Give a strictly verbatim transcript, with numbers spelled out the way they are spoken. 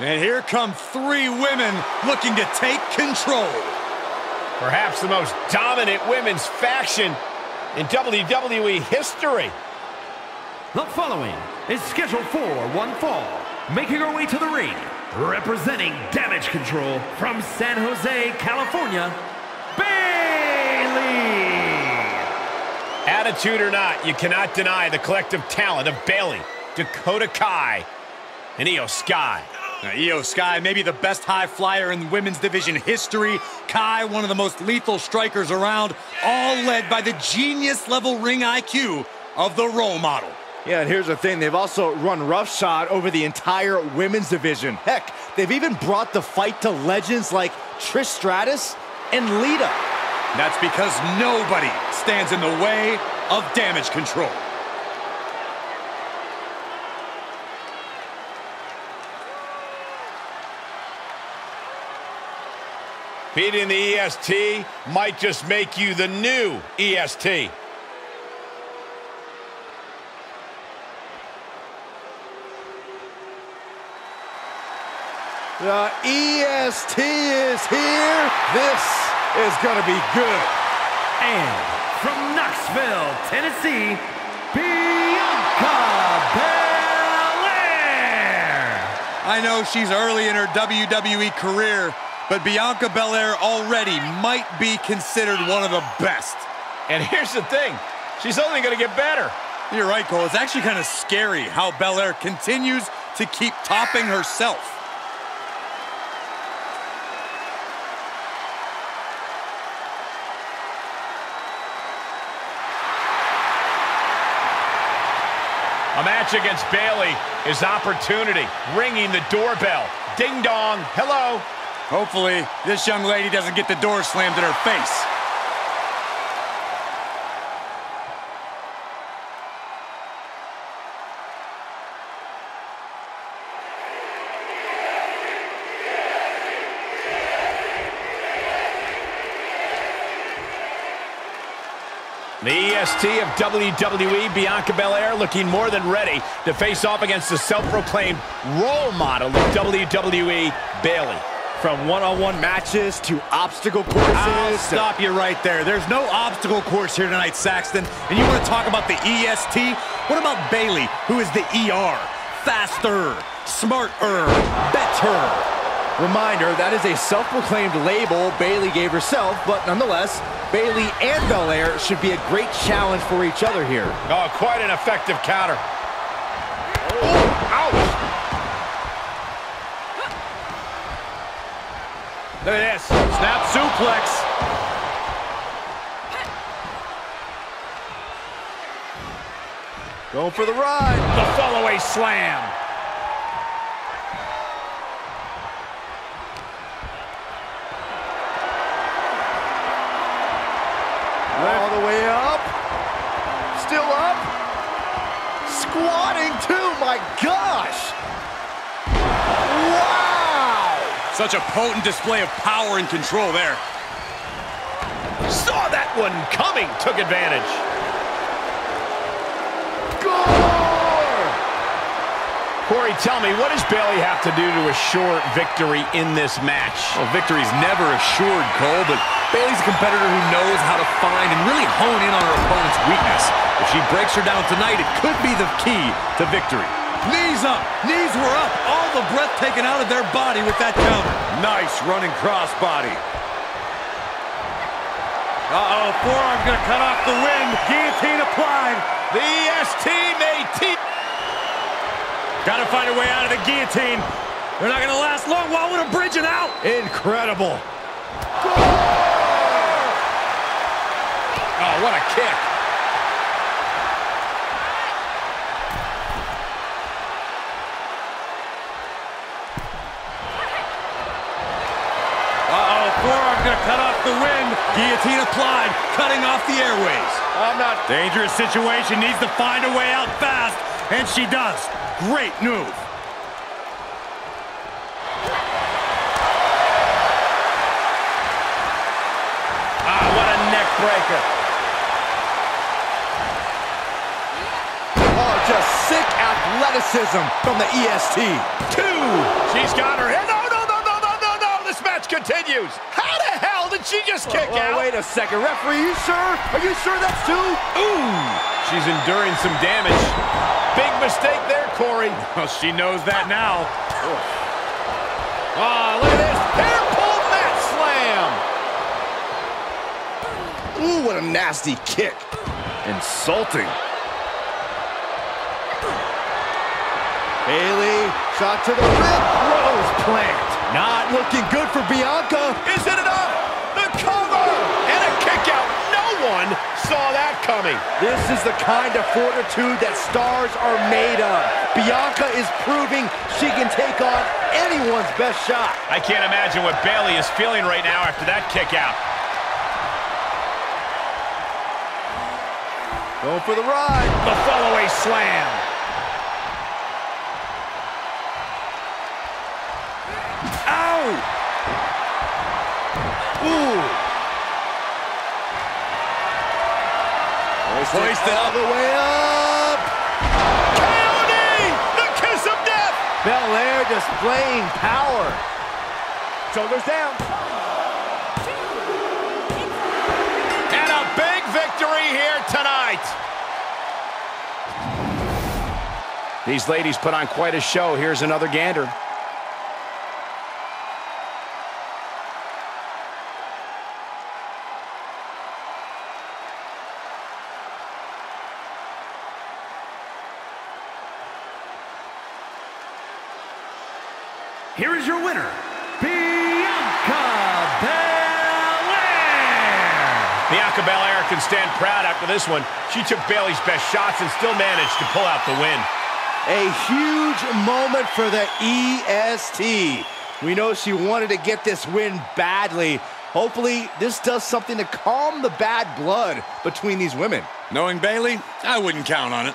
And here come three women looking to take control. Perhaps the most dominant women's faction in W W E history. The following is scheduled for one fall. Making her way to the ring, representing Damage Control from San Jose, California, Bayley. Attitude or not, you cannot deny the collective talent of Bayley, Dakota Kai, and Iyo Sky. Now, Iyo Sky may be the best high flyer in women's division history. Kai, one of the most lethal strikers around, all led by the genius-level ring I Q of the role model. Yeah, and here's the thing. They've also run roughshod over the entire women's division. Heck, they've even brought the fight to legends like Trish Stratus and Lita. And that's because nobody stands in the way of Damage Control. Beating the E S T might just make you the new E S T. The E S T is here. This is going to be good. And from Knoxville, Tennessee, Bianca Belair. I know she's early in her W W E career, but Bianca Belair already might be considered one of the best. And here's the thing, she's only going to get better. You're right, Cole. It's actually kind of scary how Belair continues to keep topping herself. A match against Bayley is opportunity, ringing the doorbell. Ding dong, hello. Hopefully, this young lady doesn't get the door slammed in her face. The E S T of W W E, Bianca Belair, looking more than ready to face off against the self-proclaimed role model of W W E, Bayley. From one-on-one matches to obstacle courses. I'll stop you right there. There's no obstacle course here tonight, Saxton. And you want to talk about the E S T? What about Bayley, who is the E R? Faster, smarter, better. Reminder, that is a self-proclaimed label Bayley gave herself, but nonetheless, Bayley and Belair should be a great challenge for each other here. Oh, quite an effective counter. Oh, ouch! Look at this, snap suplex. Going for the ride. The follow-away slam. All the way up, still up, squatting too, my gosh. Wow! Such a potent display of power and control there. Saw that one coming, took advantage. Gore! Corey, tell me, what does Bayley have to do to assure victory in this match? Well, victory's never assured, Cole, but Bayley's a competitor who knows how to find and really hone in on her opponent's weakness. If she breaks her down tonight, it could be the key to victory. Knees up. Knees were up. All the breath taken out of their body with that counter. Nice running crossbody. Uh-oh, forearm's going to cut off the wind. Guillotine applied. The E S T may teach. Got to find a way out of the guillotine. They're not going to last long. While we're bridging out. Incredible. Goal! Oh, what a kick. Uh-oh, forearm's gonna cut off the wind. Guillotine applied, cutting off the airways. I'm not... Dangerous situation, needs to find a way out fast, and she does. Great move. Ah, what a neck breaker. just sick athleticism from the E S T. Two. She's got her head. No, no, no, no, no, no, no. This match continues. How the hell did she just kick oh, well, out? Wait a second. Referee, are you sure? Are you sure that's two? Ooh. She's enduring some damage. Big mistake there, Corey. Well, she knows that now. Oh, look at this. Hair pull mat slam. Ooh, what a nasty kick. Insulting. Bayley shot to the rib, rose plant. Not looking good for Bianca. Is it enough? The cover and a kick out. No one saw that coming. This is the kind of fortitude that stars are made of. Bianca is proving she can take on anyone's best shot. I can't imagine what Bayley is feeling right now after that kick out. Going for the ride. The follow-away slam. Ooh. Hoist it all the way up. K O D! The kiss of death! Belair displaying power. Shoulders down. And a big victory here tonight. These ladies put on quite a show. Here's another gander. Here is your winner, Bianca Belair. Bianca Belair can stand proud after this one. She took Bayley's best shots and still managed to pull out the win. A huge moment for the E S T. We know she wanted to get this win badly. Hopefully, this does something to calm the bad blood between these women. Knowing Bayley, I wouldn't count on it.